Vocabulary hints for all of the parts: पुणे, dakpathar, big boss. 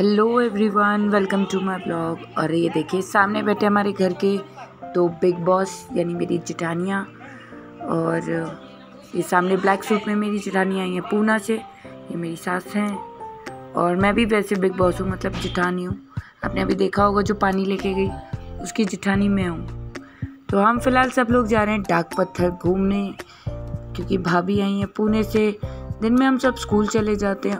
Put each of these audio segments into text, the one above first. Hello everyone, welcome to my blog. और ये देखिए सामने बैठे हमारे घर के दो बिग बॉस यानी मेरी जेठानियाँ। और ये सामने ब्लैक सूट में मेरी जेठानियाँ आई हैं पूना से, ये मेरी सास हैं। और मैं भी वैसे बिग बॉस हूँ, मतलब जेठानी हूँ। आपने अभी देखा होगा जो पानी लेके गई उसकी जेठानी मैं हूँ। तो हम फिलहाल सब लोग जा रहे हैं डाक पत्थर घूमने, क्योंकि भाभी आई हैं पुणे से। दिन में हम सब स्कूल चले जाते हैं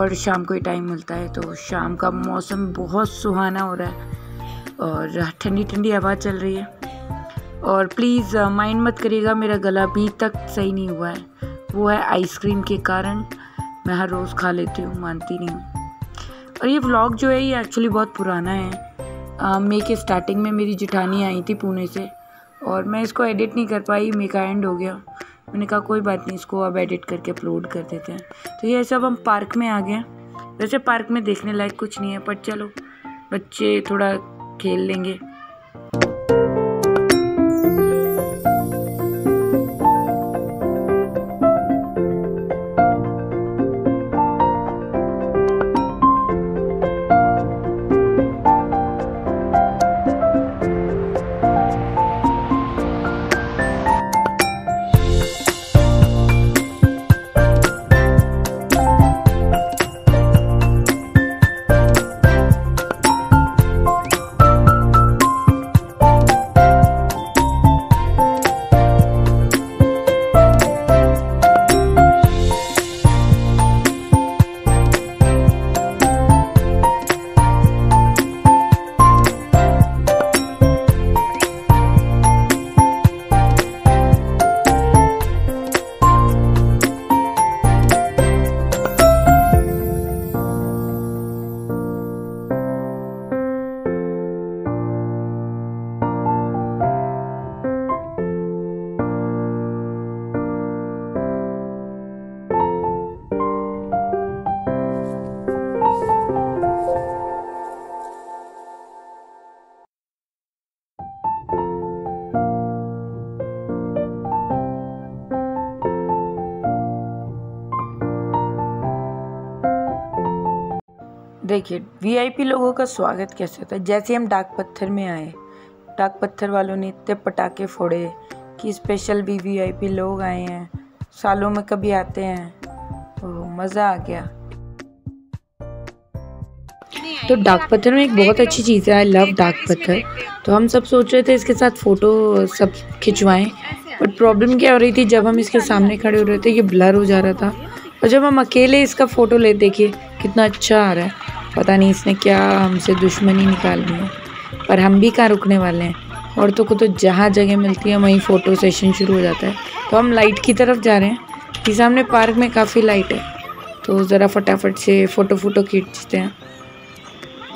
और शाम को ही टाइम मिलता है। तो शाम का मौसम बहुत सुहाना हो रहा है और ठंडी ठंडी हवा चल रही है। और प्लीज़ माइंड मत करिएगा, मेरा गला अभी तक सही नहीं हुआ है। वो है आइसक्रीम के कारण, मैं हर रोज़ खा लेती हूँ, मानती नहीं हूँ। और ये व्लॉग जो है ये एक्चुअली बहुत पुराना है। मई के स्टार्टिंग में मेरी जेठानी आई थी पुणे से और मैं इसको एडिट नहीं कर पाई, मई का एंड हो गया। मैंने कहा कोई बात नहीं, इसको अब एडिट करके अपलोड कर देते हैं। तो ये सब हम पार्क में आ गए। वैसे पार्क में देखने लायक कुछ नहीं है, पर चलो बच्चे थोड़ा खेल लेंगे। देखिए वीआईपी लोगों का स्वागत कैसे होता है। जैसे हम डाक पत्थर में आए, डाक पत्थर वालों ने इतने पटाखे फोड़े कि स्पेशल भी वीआईपी लोग आए हैं, सालों में कभी आते हैं। तो मज़ा आ गया। तो डाक पत्थर में एक बहुत अच्छी चीज़ है, आई लव डाक पत्थर। तो हम सब सोच रहे थे इसके साथ फ़ोटो सब खिंचवाएँ, बट प्रॉब्लम क्या हो रही थी, जब हम इसके सामने खड़े हो रहे थे ये ब्लर हो जा रहा था। और जब हम अकेले इसका फ़ोटो ले, देखिए कितना अच्छा आ रहा है। पता नहीं इसने क्या हमसे दुश्मनी निकाल दी है, पर हम भी कहाँ रुकने वाले हैं। औरतों को तो जहाँ जगह मिलती है वहीं फ़ोटो सेशन शुरू हो जाता है। तो हम लाइट की तरफ जा रहे हैं, कि सामने पार्क में काफ़ी लाइट है, तो ज़रा फटाफट से फ़ोटो खींचते हैं।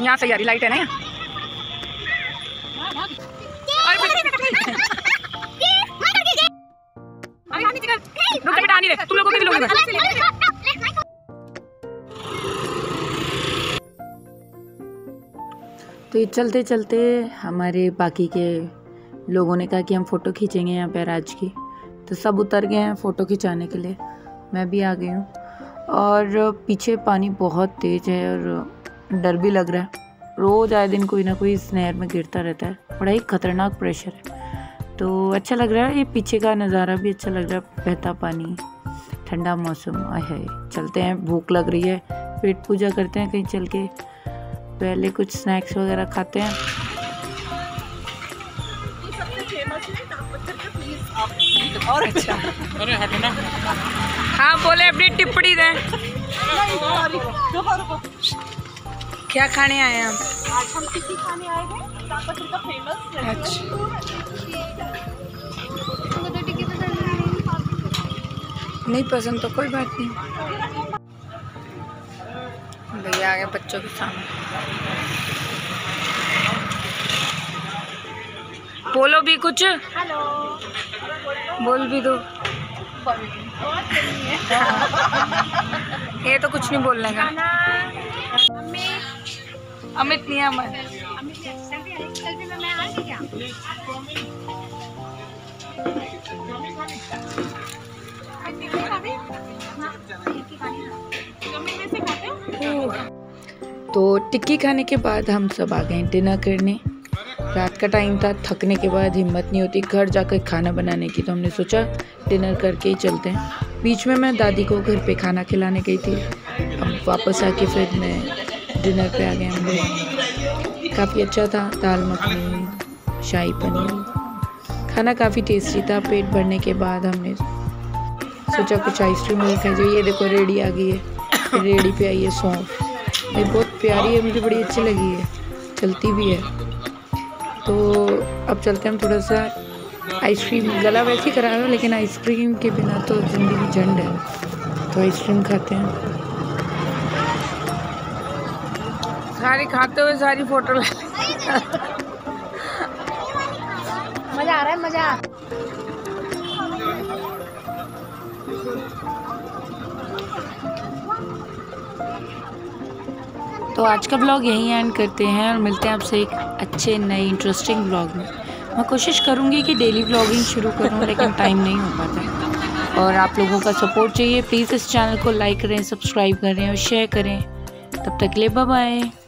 यहाँ से यारी लाइट है ना, तुम लोगों को भी लोगे। तो ये चलते चलते हमारे बाकी के लोगों ने कहा कि हम फ़ोटो खींचेंगे यहाँ बैराज की, तो सब उतर गए हैं फ़ोटो खिंचाने के लिए। मैं भी आ गई हूँ। और पीछे पानी बहुत तेज़ है और डर भी लग रहा है। रोज़ आए दिन कोई ना कोई इस नहर में गिरता रहता है, बड़ा ही ख़तरनाक प्रेशर है। तो अच्छा लग रहा है, ये पीछे का नज़ारा भी अच्छा लग रहा है, बहता पानी, ठंडा मौसम है। चलते हैं, भूख लग रही है, पेट पूजा करते हैं, कहीं चल के पहले कुछ स्नैक्स वगैरह खाते हैं। और अच्छा अरे हटना, हाँ बोले अपनी टिप्पणी दें। क्या खाने आए हैं आज हम? टिक्की खाने आए हैं, दाकपत्थर का फेमस। अच्छा, नहीं पसंद तो कोई बात नहीं। भैया आ गए बच्चों के सामने, बोलो भी कुछ। हेलो बोल भी दो। ये तो कुछ नहीं बोलने का। अमित नहीं है हमारे। तो टिक्की खाने के बाद हम सब आ गए डिनर करने। रात का टाइम था, थकने के बाद हिम्मत नहीं होती घर जाकर खाना बनाने की, तो हमने सोचा डिनर करके ही चलते हैं। बीच में मैं दादी को घर पे खाना खिलाने गई थी, अब वापस आके फिर मैं डिनर पे आ गए हम लोग। काफ़ी अच्छा था, दाल मखनी, शाही पनीर, खाना काफ़ी टेस्टी था। पेट भरने के बाद हमने सोचा कुछ आइसक्रीम मिल खाई जाए। ये देखो रेडी आ गई है, रेडी पे आई है सौंफ, ये बहुत प्यारी है, मुझे बड़ी अच्छी लगी है, चलती भी है। तो अब चलते हैं हम थोड़ा सा आइसक्रीम, गला वैसे करा रहा है लेकिन आइसक्रीम के बिना तो ज़िंदगी झंड है, तो आइसक्रीम खाते हैं। सारी खाते हुए सारी फोटो मज़ा आ रहा है, मज़ा तो आज का ब्लॉग यहीं एंड करते हैं और मिलते हैं आपसे एक अच्छे नए इंटरेस्टिंग ब्लॉग में। मैं कोशिश करूंगी कि डेली ब्लॉगिंग शुरू करूं लेकिन टाइम नहीं हो पाता है, और आप लोगों का सपोर्ट चाहिए। प्लीज़ इस चैनल को लाइक करें, सब्सक्राइब करें और शेयर करें। तब तक के लिए बाय बाय।